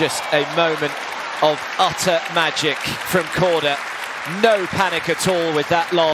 Just a moment of utter magic from Korda. No panic at all with that lob.